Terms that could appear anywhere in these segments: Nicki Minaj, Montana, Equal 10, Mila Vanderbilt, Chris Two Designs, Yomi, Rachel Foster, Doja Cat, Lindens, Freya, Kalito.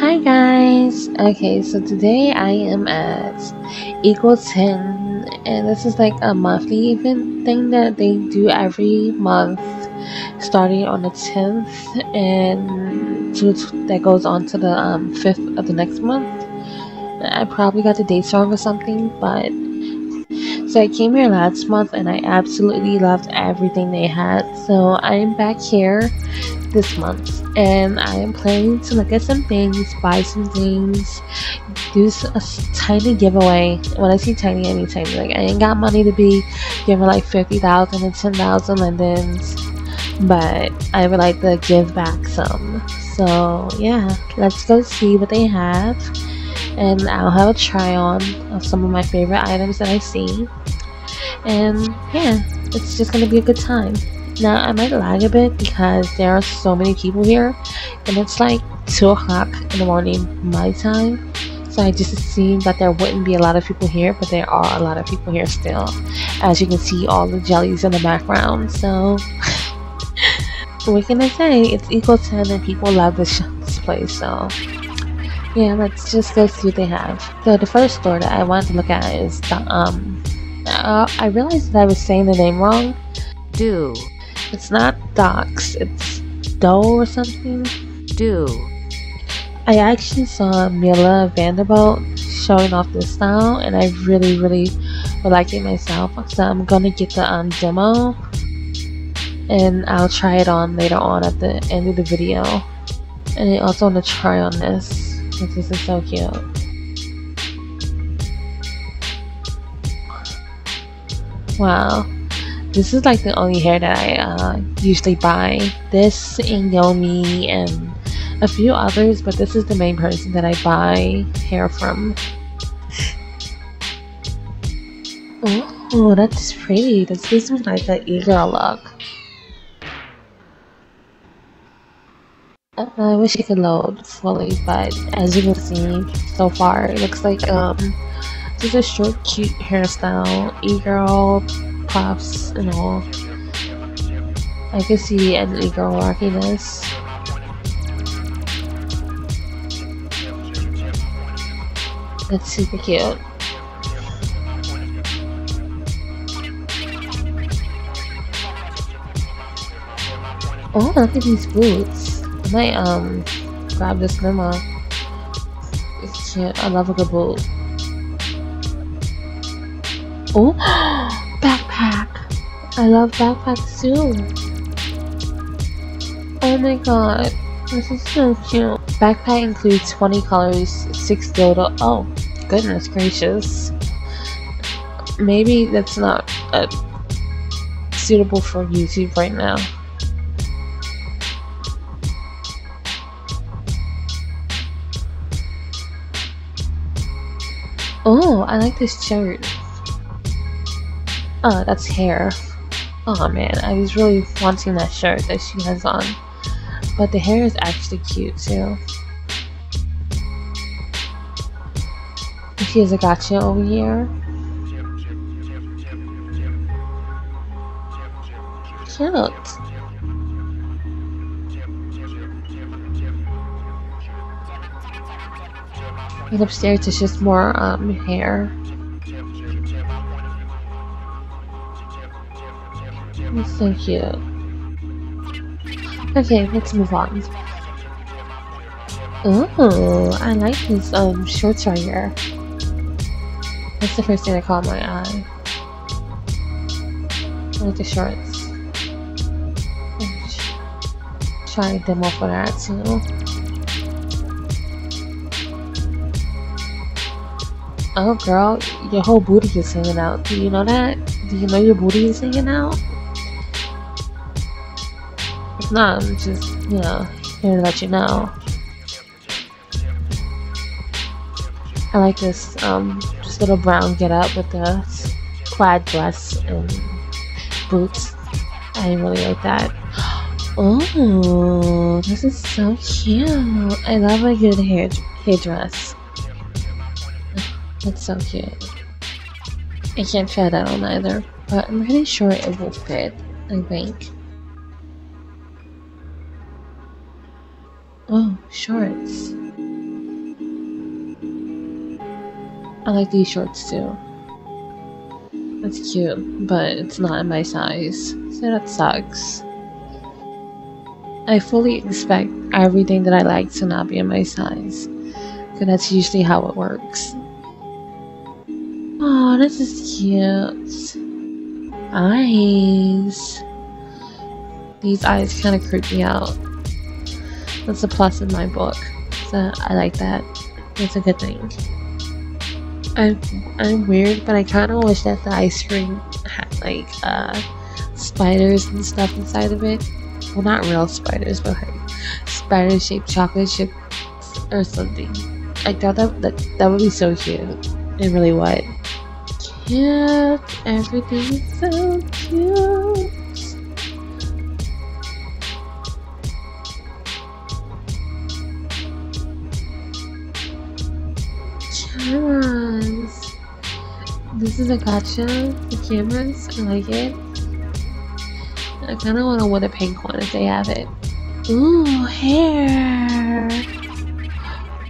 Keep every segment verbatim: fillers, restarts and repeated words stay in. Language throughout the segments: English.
Hi guys! Okay, so today I am at Equal ten, and this is like a monthly event thing that they do every month starting on the tenth and to, that goes on to the um, fifth of the next month. I probably got the dates wrong or something, but so I came here last month and I absolutely loved everything they had, so I am back here this month and I am planning to look at some things, buy some things, do a tiny giveaway. When I see tiny, I mean tiny. Like, I ain't got money to be giving like fifty thousand and ten thousand Lindens, but I would like to give back some. So yeah, let's go see what they have, and I'll have a try on of some of my favorite items that I see, and yeah, it's just gonna be a good time. Now I might lag a bit because there are so many people here, and it's like two o'clock in the morning my time, so I just assumed that there wouldn't be a lot of people here, but there are a lot of people here still, as you can see all the jellies in the background. So what can I say, it's Equal ten and people love this, this place, so yeah, let's just go see what they have. So the first store that I wanted to look at is the um uh, I realized that I was saying the name wrong. Do It's not Docs, it's Doe or something. Do I actually saw Mila Vanderbilt showing off this style, and I really, really liked it myself. So I'm gonna get the um, demo, and I'll try it on later on at the end of the video. And I also want to try on this because this is so cute. Wow. This is like the only hair that I uh, usually buy. This and Yomi and a few others, but this is the main person that I buy hair from. Oh, that's pretty. This gives me like that e-girl look. I wish it could load fully, but as you can see so far, it looks like um, just a short, cute hairstyle, e-girl props and all. I can see an e-girl rocking this. That's super cute. Oh, look at these boots. I might um grab this limo. It's cute. I love a good boot. Oh. I love backpacks too. Oh my god, this is so cute. Backpack includes twenty colors, six dildo. Oh, goodness gracious. Maybe that's not uh, suitable for YouTube right now. Oh, I like this shirt. Oh, that's hair. Oh man, I was really wanting that shirt that she has on, but the hair is actually cute too. She has a gotcha over here. Cute. And upstairs it's just more um, hair. It's so cute. Okay, let's move on. Oh, I like these um shorts right here. That's the first thing that caught my eye. I like the shorts. Let's try a demo for that too. Oh girl, your whole booty is hanging out. Do you know that? Do you know your booty is hanging out? No, I'm just, you know, here to let you know. I like this, um, just little brown get up with the plaid dress and boots. I really like that. Oh, this is so cute. I love a good hair, hair dress. That's so cute. I can't try that on either, but I'm pretty sure it will fit, I think. Oh, shorts. I like these shorts too. That's cute, but it's not my size, so that sucks. I fully expect everything that I like to not be in my size, because that's usually how it works. Oh, this is cute. Eyes. These eyes kind of creep me out. That's a plus in my book, so I like that. It's a good thing. I'm, I'm weird, but I kind of wish that the ice cream had like uh, spiders and stuff inside of it. Well, not real spiders, but like spider-shaped chocolate chips or something. I thought that, that that would be so cute. It really would. Cute. Everything is so cute. Cameras. This is a gotcha. The cameras. I like it. I kind of want to want a pink one if they have it. Ooh, hair.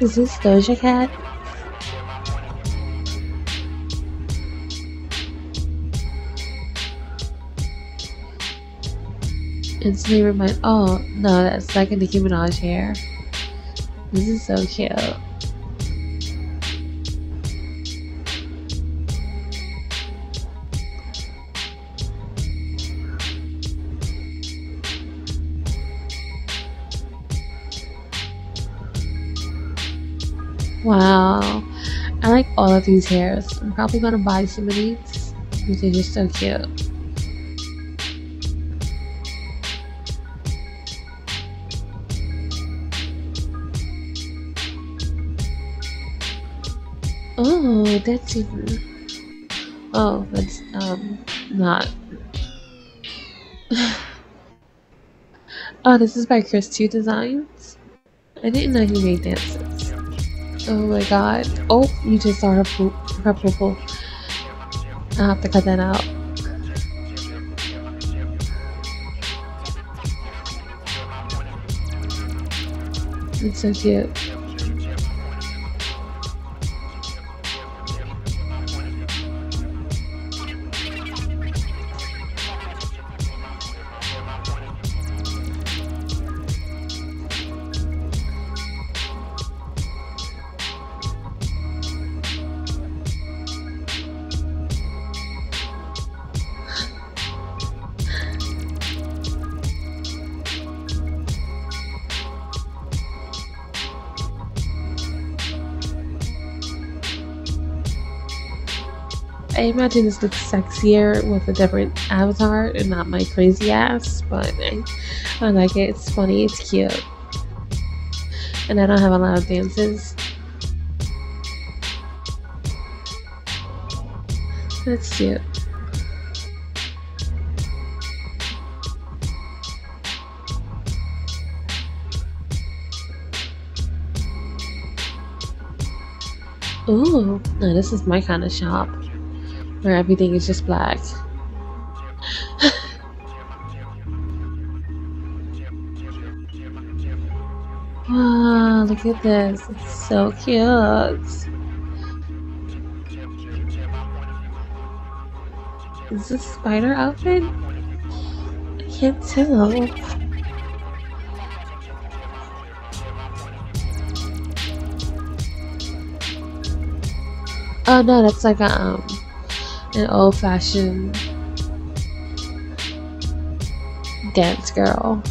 Is this Doja Cat? Instantly remind. Oh no, that's like a Nicki Minaj hair. This is so cute. Wow, I like all of these hairs. I'm probably gonna buy some of these because they're just so cute. Oh, that's even. Oh, that's um not. Oh, this is by Chris Two Designs. I didn't know he made dances. Oh my god. Oh, you just saw her poop. Her poop, poop. I have to cut that out. It's so cute. I imagine this looks sexier with a different avatar and not my crazy ass, but I, I like it. It's funny, it's cute. And I don't have a lot of dances. That's cute. Ooh, now this is my kind of shop, where everything is just black. Wow, look at this. It's so cute. Is this a spider outfit? I can't tell. Oh no, that's like a um an old-fashioned dance girl.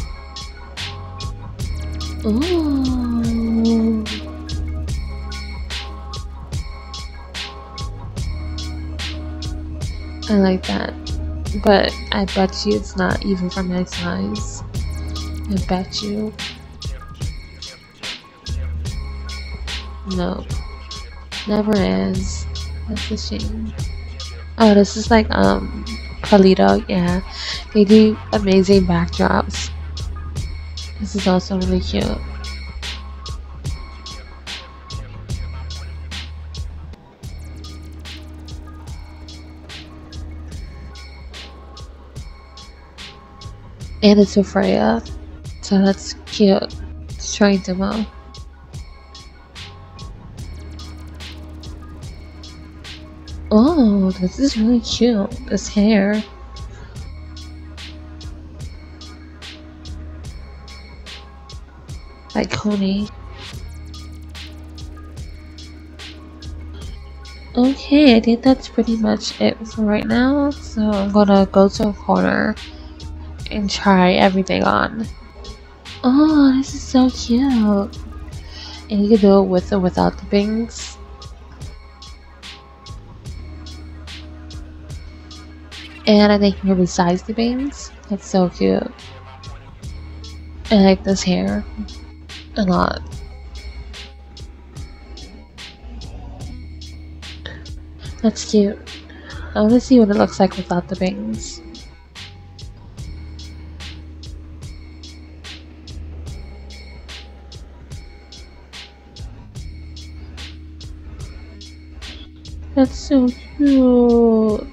Ooh. I like that, but I bet you it's not even for my size. I bet you. Nope. Never is. That's a shame. Oh, this is like, um, Kalito, yeah. They do amazing backdrops. This is also really cute. And it's a Freya, so that's cute. Let's try them out. Oh, this is really cute, this hair. Like Cody. Okay, I think that's pretty much it for right now, so I'm gonna go to a corner and try everything on. Oh, this is so cute. And you can do it with or without the bangs. And I think you can resize the bangs. That's so cute. I like this hair a lot. That's cute. I want to see what it looks like without the bangs. That's so cute.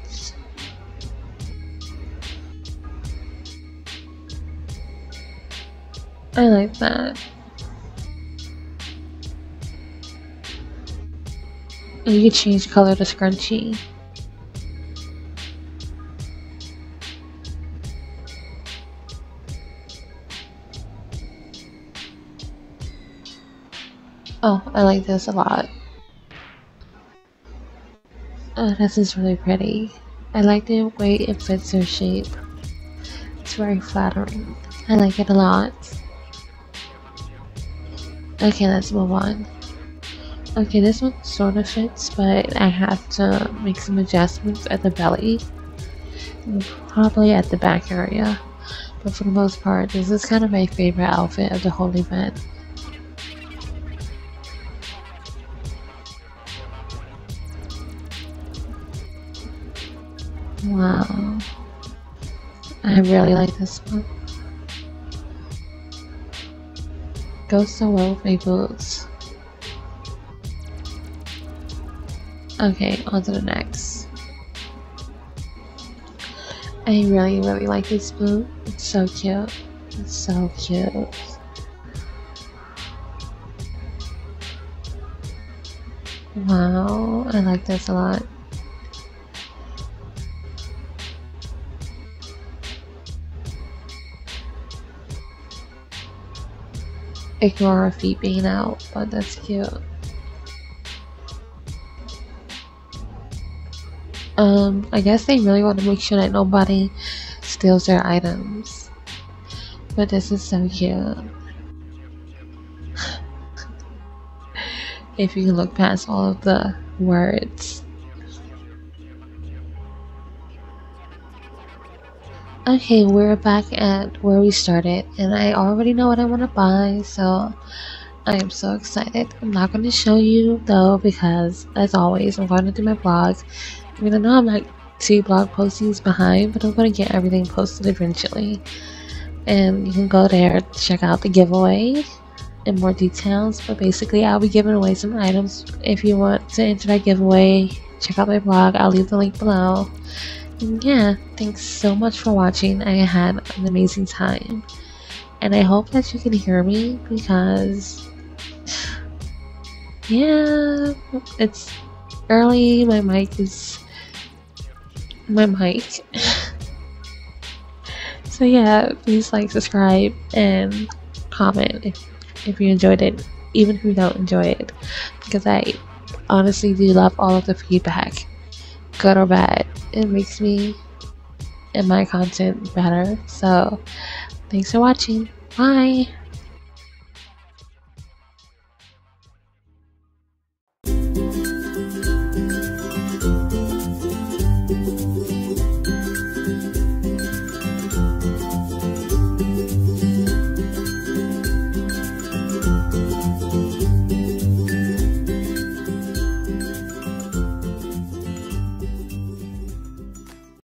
I like that. And you can change color to scrunchie. Oh, I like this a lot. Oh, this is really pretty. I like the way it fits her shape. It's very flattering. I like it a lot. Okay, let's move on. Okay, this one sort of fits, but I have to make some adjustments at the belly and probably at the back area, but for the most part this is kind of my favorite outfit of the whole event. Wow, I really like this one. Goes so well with my boots. Okay, on to the next. I really, really like this boot. It's so cute. It's so cute. Wow, I like this a lot. Ignore her feet being out, but that's cute. Um, I guess they really want to make sure that nobody steals their items. But this is so cute. If you can look past all of the words. Okay, we're back at where we started, and I already know what I want to buy, so I am so excited. I'm not going to show you though, because as always, I'm going to do my blog. I mean, I know I'm like two blog postings behind, but I'm going to get everything posted eventually. And you can go there, check out the giveaway and more details, but basically I'll be giving away some items. If you want to enter that giveaway, check out my blog. I'll leave the link below. Yeah, thanks so much for watching. I had an amazing time, and I hope that you can hear me, because yeah, it's early. My mic is my mic. So yeah, please like, subscribe, and comment if if you enjoyed it, even if you don't enjoy it, because I honestly do love all of the feedback, good or bad. It makes me and my content better. So thanks for watching. Bye.